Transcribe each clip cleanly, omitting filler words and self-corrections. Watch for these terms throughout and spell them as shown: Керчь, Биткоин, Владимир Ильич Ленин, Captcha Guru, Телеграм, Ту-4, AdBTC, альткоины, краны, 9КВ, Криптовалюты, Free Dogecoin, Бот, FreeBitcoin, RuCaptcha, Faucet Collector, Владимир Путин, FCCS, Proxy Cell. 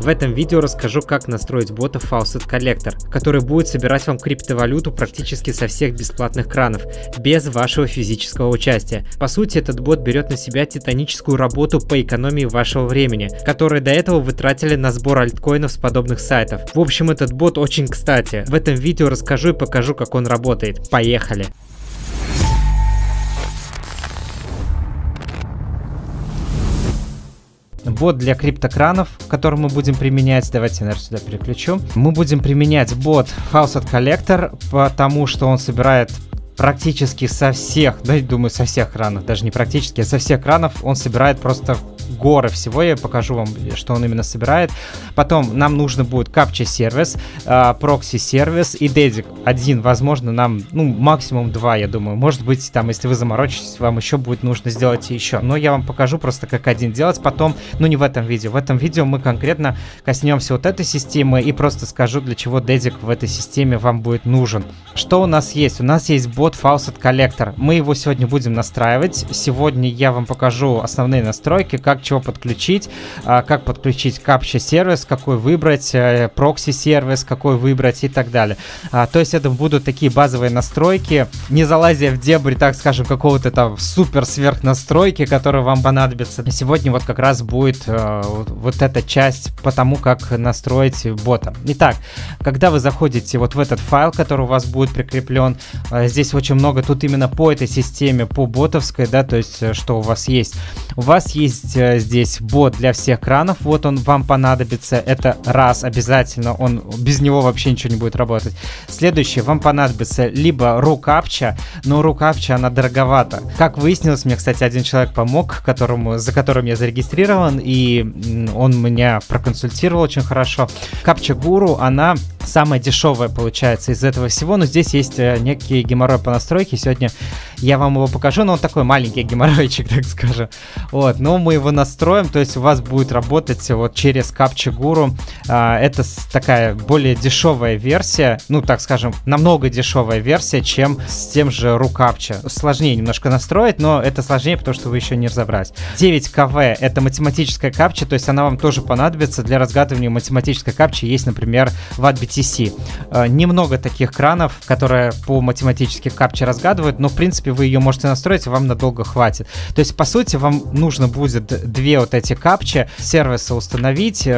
В этом видео расскажу, как настроить бота Faucet Collector, который будет собирать вам криптовалюту практически со всех бесплатных кранов, без вашего физического участия. По сути, этот бот берет на себя титаническую работу по экономии вашего времени, которое до этого вы тратили на сбор альткоинов с подобных сайтов. В общем, этот бот очень кстати. В этом видео расскажу и покажу, как он работает. Поехали! Бот для криптокранов, который мы будем применять, давайте я, наверное, сюда переключу. Мы будем применять бот Faucet Collector, потому что он собирает практически со всех, да, думаю, со всех кранов, даже не практически, а со всех кранов он собирает просто горы всего. Я покажу вам, что он именно собирает. Потом нам нужно будет Captcha сервис, Proxy сервис и дедик один, возможно, нам, ну, максимум два, я думаю. Может быть, там, если вы заморочитесь, вам еще будет нужно сделать еще. Но я вам покажу просто, как один делать. Потом, ну, не в этом видео. В этом видео мы конкретно коснемся вот этой системы и просто скажу, для чего дедик в этой системе вам будет нужен. Что у нас есть? У нас есть бот Faucet Collector. Мы его сегодня будем настраивать. Сегодня я вам покажу основные настройки, как чего подключить, как подключить Captcha сервис, какой выбрать, прокси сервис, какой выбрать и так далее. То есть это будут такие базовые настройки, не залазя в дебри, так скажем, какого-то там супер сверхнастройки, которая вам понадобится. Сегодня вот как раз будет вот эта часть по тому, как настроить бота. Итак, когда вы заходите вот в этот файл, который у вас будет прикреплен, здесь очень много тут именно по этой системе, по ботовской, да, то есть что у вас есть. У вас есть здесь бот для всех кранов, вот он вам понадобится, это раз, обязательно, он без него вообще ничего не будет работать. Следующее, вам понадобится либо RuCaptcha, но RuCaptcha она дороговата. Как выяснилось, мне, кстати, один человек помог, за которым я зарегистрирован, и он меня проконсультировал очень хорошо. Captcha Guru, она самая дешевая получается из этого всего, но здесь есть некий геморрой по настройке, сегодня я вам его покажу, но он такой маленький геморройчик, так скажем. Вот, но мы его настроим, то есть у вас будет работать вот через Captcha Guru. Это такая более дешевая версия, ну, так скажем, намного дешевая версия, чем с тем же RuCaptcha. Сложнее немножко настроить, но это сложнее, потому что вы еще не разобрались. 9КВ — это математическая Captcha, то есть она вам тоже понадобится для разгадывания математической Captcha. Есть, например, в AdBTC. Немного таких кранов, которые по математической Captcha разгадывают, но, в принципе, вы ее можете настроить, вам надолго хватит. То есть, по сути, вам нужно будет две вот эти Captcha сервиса установить,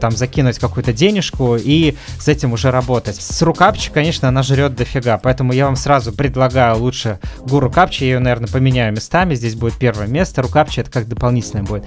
там закинуть какую-то денежку и с этим уже работать. С RuCaptcha, конечно, она жрет дофига, поэтому я вам сразу предлагаю лучше Guru Captcha, я ее, наверное, поменяю местами, здесь будет первое место, RuCaptcha это как дополнительное будет.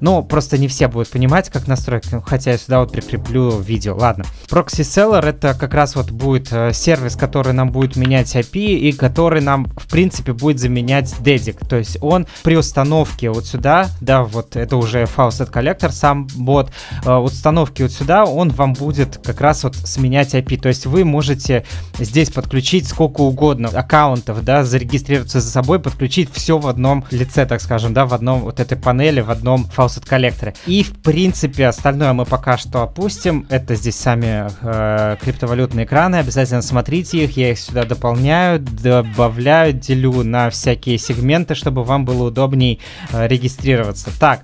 Но просто не все будут понимать, как настроить, хотя я сюда вот прикреплю видео, ладно. Proxy Cell это как раз вот будет сервис, который нам будет менять IP и который нам, в принципе, будет заменять дедик, то есть он при установке вот сюда, да, вот это уже Faucet Collector, сам бот, установки вот сюда, он вам будет как раз вот сменять IP, то есть вы можете здесь подключить сколько угодно аккаунтов, да, зарегистрироваться за собой, подключить все в одном лице, так скажем, да, в одном вот этой панели, в одном Faucet Collector. И, в принципе, остальное мы пока что опустим, это здесь сами криптовалютные экраны, обязательно смотрите их, я их сюда дополняю, добавляю, делю на всякие сегменты, чтобы вам было удобней регистрироваться. Так,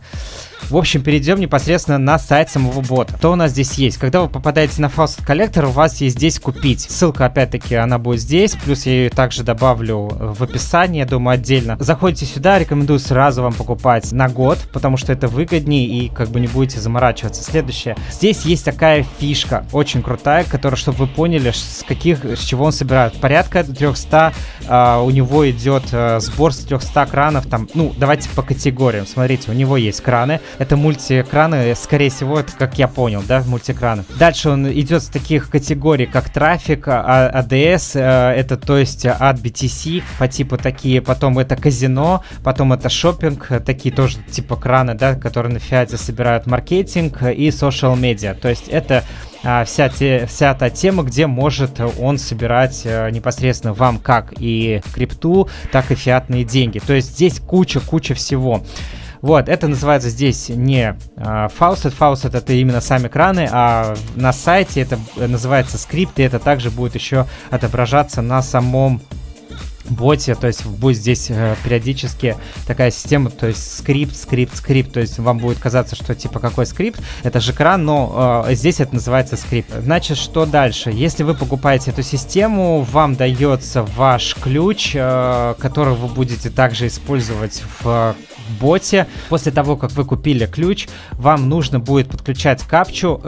в общем, перейдем непосредственно на сайт самого бота. Что у нас здесь есть? Когда вы попадаете на Faucet Collector, у вас есть здесь купить. Ссылка, опять-таки, она будет здесь. Плюс я ее также добавлю в описании, я думаю, отдельно. Заходите сюда, рекомендую сразу вам покупать на год, потому что это выгоднее и как бы не будете заморачиваться. Следующее. Здесь есть такая фишка, очень крутая, которая, чтобы вы поняли, с чего он собирает. Порядка 300 у него идет сбор с 300 кранов. Там, ну, давайте по категориям. Смотрите, у него есть краны. Это мультиэкраны, скорее всего, это, как я понял, да, мультиэкраны. Дальше он идет с таких категорий, как трафик, ADS, это, то есть, AdBTC, по типу такие, потом это казино, потом это шоппинг, такие тоже типа краны, да, которые на фиате собирают, маркетинг и social media, то есть это... Вся та тема, где может он собирать непосредственно вам как и крипту, так и фиатные деньги. То есть здесь куча всего. Вот, это называется здесь не Faucet. Faucet это именно сами краны, а на сайте это называется скрипт, и это также будет еще отображаться на самом боте, то есть будет здесь периодически такая система, то есть скрипт, то есть вам будет казаться, что типа какой скрипт, это же кран, но здесь это называется скрипт. Значит, что дальше? Если вы покупаете эту систему, вам дается ваш ключ, который вы будете также использовать в боте. После того, как вы купили ключ, вам нужно будет подключать капчу,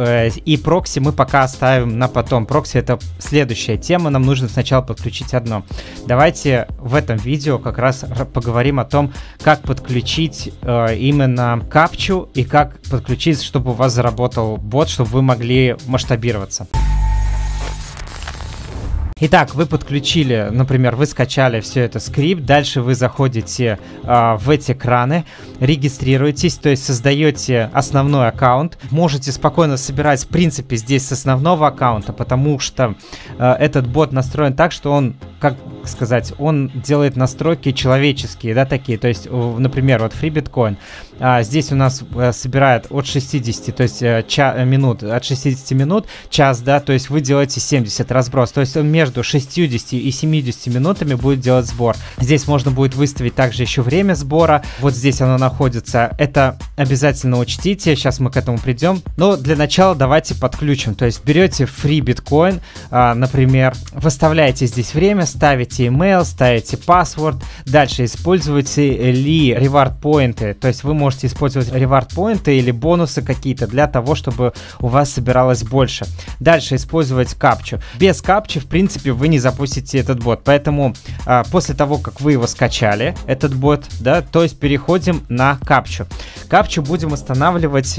и прокси мы пока оставим на потом. Прокси — это следующая тема, нам нужно сначала подключить одно. Давайте в этом видео как раз поговорим о том, как подключить именно капчу и как подключить, чтобы у вас заработал бот, чтобы вы могли масштабироваться. Итак, вы подключили, например, вы скачали все это скрипт, дальше вы заходите в эти краны, регистрируетесь, то есть создаете основной аккаунт. Можете спокойно собирать, в принципе, здесь с основного аккаунта, потому что этот бот настроен так, что он, как сказать, он делает настройки человеческие, да, такие, то есть, например, вот FreeBitcoin, здесь у нас собирает от 60, то есть минут, от 60 минут, час, да, то есть вы делаете 70 разброс, то есть он между 60 и 70 минутами будет делать сбор. Здесь можно будет выставить также еще время сбора, вот здесь оно находится, это обязательно учтите, сейчас мы к этому придем, но для начала давайте подключим, то есть берете FreeBitcoin, например, выставляете здесь время, ставите email, ставите паспорт, дальше используете ли reward поинты, то есть вы можете использовать reward поинты или бонусы какие-то для того, чтобы у вас собиралось больше. Дальше использовать капчу. Без капчи, в принципе, вы не запустите этот бот, поэтому после того, как вы его скачали, этот бот, да, то есть переходим на капчу. Капчу будем устанавливать,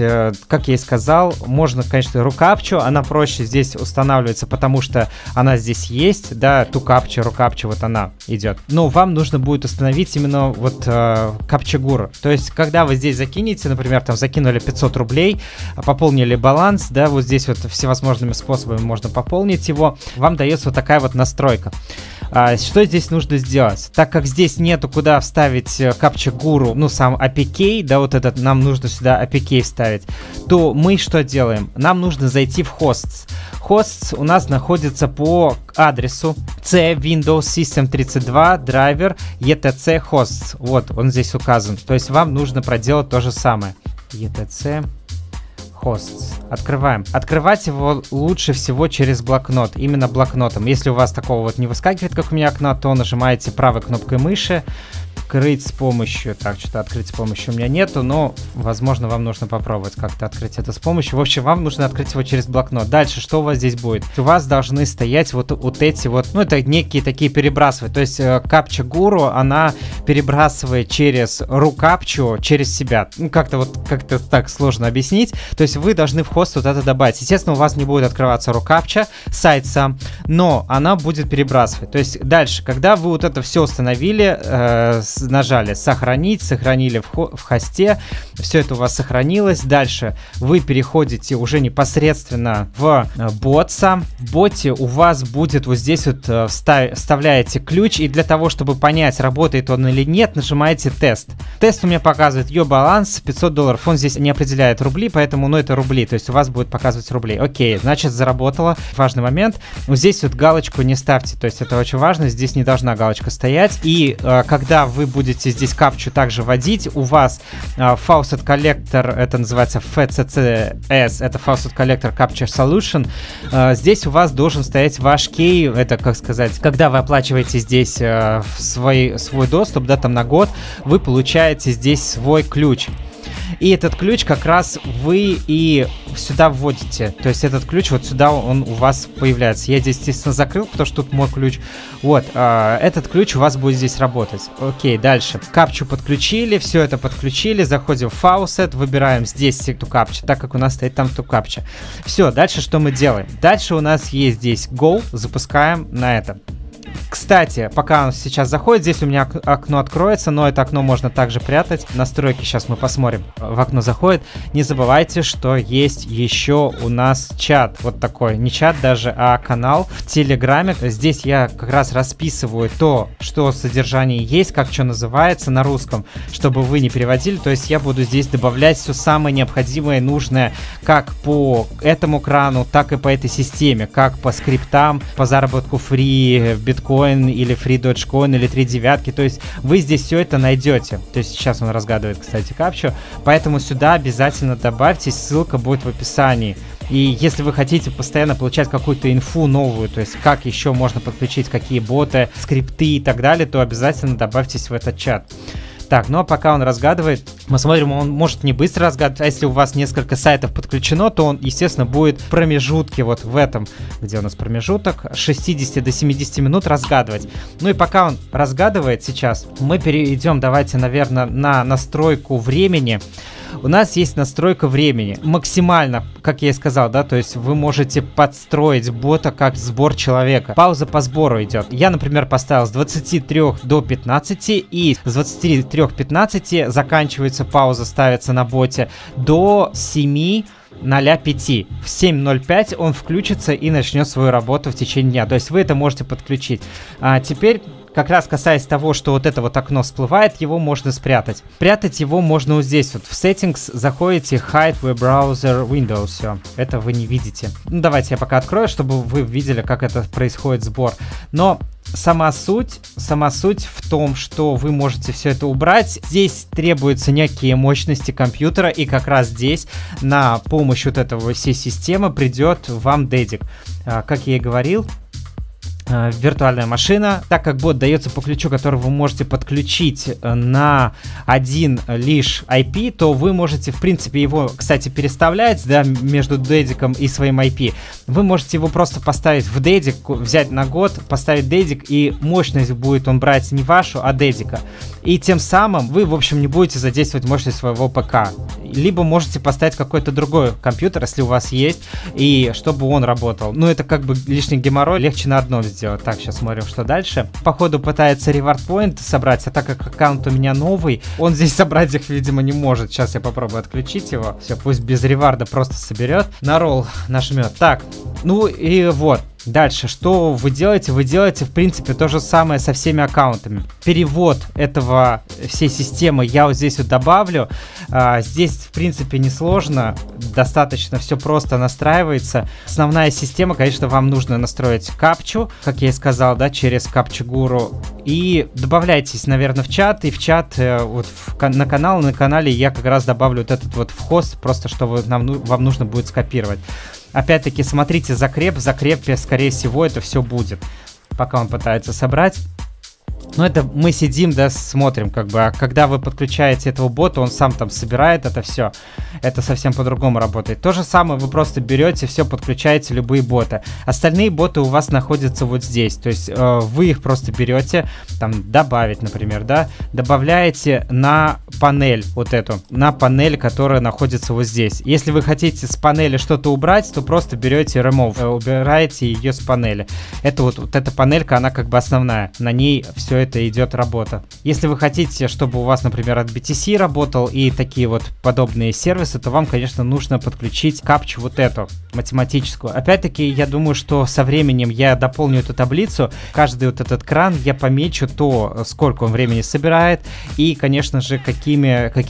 как я и сказал, можно, конечно, RuCaptcha, она проще здесь устанавливается, потому что она здесь есть, да, ту капчу, RuCaptcha, вот она идет. Но вам нужно будет установить именно вот Captcha Guru. То есть, когда вы здесь закинете, например, там закинули 500 рублей, пополнили баланс, да, вот здесь вот всевозможными способами можно пополнить его, вам дается вот такая вот настройка. Что здесь нужно сделать? Так как здесь нету куда вставить Captcha Guru, ну сам APK, да, вот этот нам нужно сюда APK вставить, то мы что делаем? Нам нужно зайти в hosts. Hosts у нас находится по адресу C Windows System 32 Driver ETC Hosts. Вот он здесь указан. То есть вам нужно проделать то же самое. ETC Hosts. Открываем. Открывать его лучше всего через блокнот, именно блокнотом. Если у вас такого вот не выскакивает, как у меня окна, то нажимаете правой кнопкой мыши. Открыть с помощью, так, что-то открыть с помощью у меня нету, но, возможно, вам нужно попробовать как-то открыть это с помощью. В общем, вам нужно открыть его через блокнот. Дальше, что у вас здесь будет? У вас должны стоять вот эти вот, ну, это некие такие перебрасывания. То есть, Captcha Guru, она перебрасывает через RuCaptcha, через себя. Ну, как-то вот, как-то так сложно объяснить. То есть, вы должны в хост вот это добавить. Естественно, у вас не будет открываться RuCaptcha, сайт сам, но она будет перебрасывать. То есть, дальше, когда вы вот это все установили, нажали сохранить, сохранили в хосте, все это у вас сохранилось. Дальше вы переходите уже непосредственно в бот сам. В боте у вас будет вот здесь вот вставляете ключ, и для того, чтобы понять, работает он или нет, нажимаете тест. Тест у меня показывает ее баланс $500, он здесь не определяет рубли, поэтому, ну, это рубли, то есть у вас будет показывать рубли. Окей, значит, заработало. Важный момент, вот здесь вот галочку не ставьте, то есть это очень важно, здесь не должна галочка стоять. И когда вы будете здесь капчу также вводить, у вас Faucet Collector, это называется FCCS, это Faucet Collector Capture Solution, здесь у вас должен стоять ваш кей, это, как сказать, когда вы оплачиваете здесь свой доступ, да, там на год, вы получаете здесь свой ключ. И этот ключ как раз вы и сюда вводите. То есть этот ключ вот сюда он у вас появляется. Я здесь, естественно, закрыл, потому что тут мой ключ. Вот, этот ключ у вас будет здесь работать. Окей, дальше. Капчу подключили, все это подключили. Заходим в Faucet, выбираем здесь ToCaptcha, так как у нас стоит там ToCaptcha. Все, дальше что мы делаем? Дальше у нас есть здесь Go, запускаем на это. Кстати, пока он сейчас заходит, здесь у меня окно откроется, но это окно можно также прятать. Настройки сейчас мы посмотрим. В окно заходит. Не забывайте, что есть еще у нас чат. Вот такой. Не чат даже, а канал в Телеграме. Здесь я как раз расписываю то, что содержание есть, как что называется на русском, чтобы вы не переводили. То есть я буду здесь добавлять все самое необходимое и нужное, как по этому крану, так и по этой системе, как по скриптам, по заработку фри, биткоин, FreeBitcoin или Free Dogecoin или 3 9. То есть вы здесь все это найдете. То есть сейчас он разгадывает, кстати, капчу. Поэтому сюда обязательно добавьтесь, ссылка будет в описании. И если вы хотите постоянно получать какую-то инфу новую, то есть как еще можно подключить какие боты, скрипты и так далее, то обязательно добавьтесь в этот чат. Так, ну а пока он разгадывает, мы смотрим, он может не быстро разгадывать, а если у вас несколько сайтов подключено, то он, естественно, будет в промежутке, вот в этом, где у нас промежуток, 60 до 70 минут разгадывать. Ну и пока он разгадывает сейчас, мы перейдем, давайте, наверное, на настройку времени. У нас есть настройка времени. Максимально, как я и сказал, да, то есть вы можете подстроить бота как сбор человека. Пауза по сбору идет. Я, например, поставил с 23 до 15, и с 23:15 заканчивается пауза, ставится на боте до 7:05. В 7:05 он включится и начнет свою работу в течение дня. То есть вы это можете подключить. А теперь... Как раз касаясь того, что вот это вот окно всплывает, его можно спрятать. Прятать его можно вот здесь вот. В Settings заходите, Hide with Browser Windows. Все, это вы не видите. Ну, давайте я пока открою, чтобы вы видели, как это происходит сбор. Но... Сама суть в том, что вы можете все это убрать. Здесь требуются некие мощности компьютера, и как раз здесь на помощь вот этого всей системы придет вам дедик. Как я и говорил, виртуальная машина, так как бот дается по ключу, который вы можете подключить на один лишь IP, то вы можете, в принципе, его, кстати, переставлять, да, между дедиком и своим IP. Вы можете его просто поставить в дедик, взять на год, поставить дедик, и мощность будет он брать не вашу, а дедика. И тем самым вы, в общем, не будете задействовать мощность своего ПК. Либо можете поставить какой-то другой компьютер, если у вас есть, и чтобы он работал. Ну, это как бы лишний геморрой, легче на одном сделать. Так, сейчас смотрим, что дальше. Походу пытается reward point собрать, а так как аккаунт у меня новый, он здесь собрать их, видимо, не может. Сейчас я попробую отключить его. Все, пусть без реварда просто соберет. На ролл нажмет. Так, ну и вот. Дальше, что вы делаете? Вы делаете, в принципе, то же самое со всеми аккаунтами. Перевод этого всей системы я вот здесь вот добавлю. Здесь, в принципе, несложно. Достаточно все просто настраивается. Основная система, конечно, вам нужно настроить капчу, как я и сказал, да, через Captcha Guru. И добавляйтесь, наверное, в чат. И в чат, вот на канал, на канале я как раз добавлю вот этот вот в хост, просто что вам нужно будет скопировать. Опять-таки, смотрите, закреп, в закрепе, скорее всего, это все будет, пока он пытается собрать. Но это мы сидим, да, смотрим, как бы, а когда вы подключаете этого бота, он сам там собирает это все. Это совсем по-другому работает. То же самое, вы просто берете, все, подключаете любые боты. Остальные боты у вас находятся вот здесь, то есть вы их просто берете, там, добавить, например, да, добавляете на панель вот эту, на панель, которая находится вот здесь. Если вы хотите с панели что-то убрать, то просто берете remove, убираете ее с панели. Это вот эта панелька, она как бы основная, на ней все это идет работа. Если вы хотите, чтобы у вас, например, AdBTC работал и такие вот подобные сервисы, то вам, конечно, нужно подключить капчу вот эту, математическую. Опять-таки, я думаю, что со временем я дополню эту таблицу. Каждый вот этот кран я помечу то, сколько он времени собирает и, конечно же, какие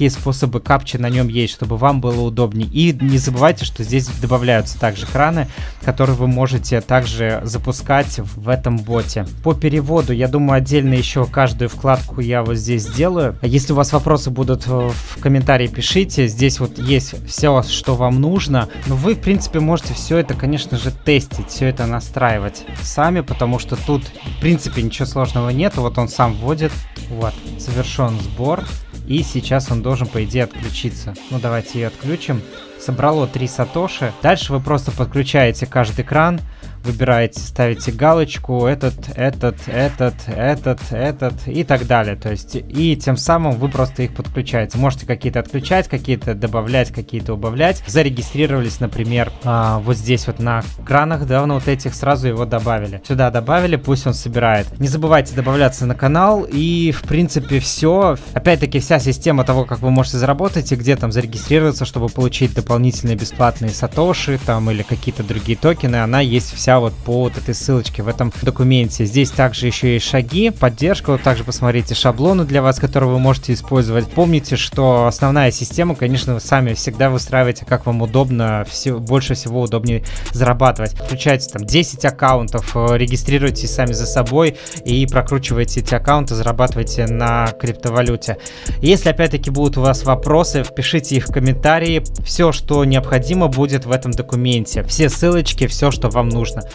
способы капчи на нем есть, чтобы вам было удобнее. И не забывайте, что здесь добавляются также краны, которые вы можете также запускать в этом боте. По переводу, я думаю, отдельно еще каждую вкладку я вот здесь сделаю. Если у вас вопросы будут, в комментарии пишите. Здесь вот есть все, что вам нужно. Но вы, в принципе, можете все это, конечно же, тестить, все это настраивать сами, потому что тут, в принципе, ничего сложного нет. Вот он сам вводит. Вот, совершен сбор. И сейчас он должен, по идее, отключиться. Ну, давайте ее отключим. Собрало 3 сатоши. Дальше вы просто подключаете каждый кран. Выбираете, ставите галочку, этот и так далее. То есть, и тем самым вы просто их подключаете. Можете какие-то отключать, какие-то добавлять, какие-то убавлять. Зарегистрировались, например, вот здесь вот на кранах, да, вот этих сразу его добавили. Сюда добавили, пусть он собирает. Не забывайте добавляться на канал и, в принципе, все. Опять-таки, вся система того, как вы можете заработать и где там зарегистрироваться, чтобы получить дополнительные бесплатные сатоши там или какие-то другие токены, она есть вся да, вот по вот этой ссылочке в этом документе. Здесь также еще есть шаги, поддержка, вот также посмотрите шаблоны для вас, которые вы можете использовать. Помните, что основная система, конечно, вы сами всегда выстраиваете, как вам удобно, больше всего удобнее зарабатывать. Включайте там 10 аккаунтов, регистрируйте сами за собой и прокручивайте эти аккаунты, зарабатывайте на криптовалюте. Если опять-таки будут у вас вопросы, пишите их в комментарии. Все, что необходимо, будет в этом документе. Все ссылочки, все, что вам нужно.